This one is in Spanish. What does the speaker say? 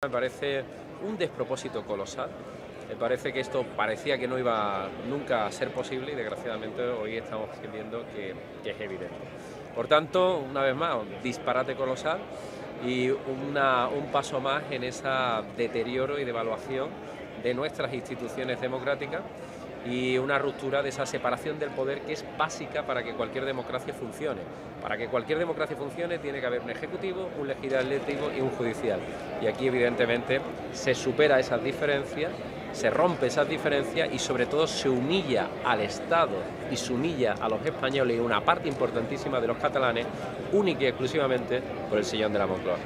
Me parece un despropósito colosal. Me parece que esto parecía que no iba nunca a ser posible y desgraciadamente hoy estamos viendo que es evidente. Por tanto, una vez más, un disparate colosal y un paso más en ese deterioro y devaluación de nuestras instituciones democráticas y una ruptura de esa separación del poder que es básica para que cualquier democracia funcione. Para que cualquier democracia funcione tiene que haber un ejecutivo, un legislativo y un judicial. Y aquí evidentemente se supera esas diferencias, se rompe esas diferencias y sobre todo se humilla al Estado y se humilla a los españoles y una parte importantísima de los catalanes única y exclusivamente por el sillón de la Moncloa.